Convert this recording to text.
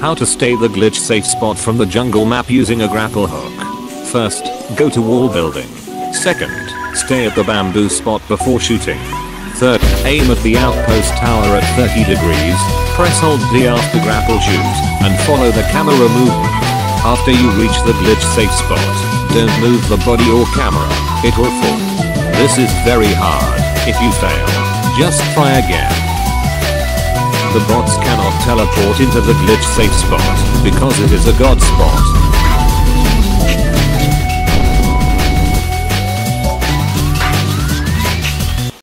How to stay the glitch safe spot from the jungle map using a grapple hook. First, go to wall building. Second, stay at the bamboo spot before shooting. Third, aim at the outpost tower at 30 degrees, press hold D after grapple shoot, and follow the camera movement. After you reach the glitch safe spot, don't move the body or camera, it will fall. This is very hard. If you fail, just try again. The bots cannot teleport into the glitch safe spot because it is a god spot.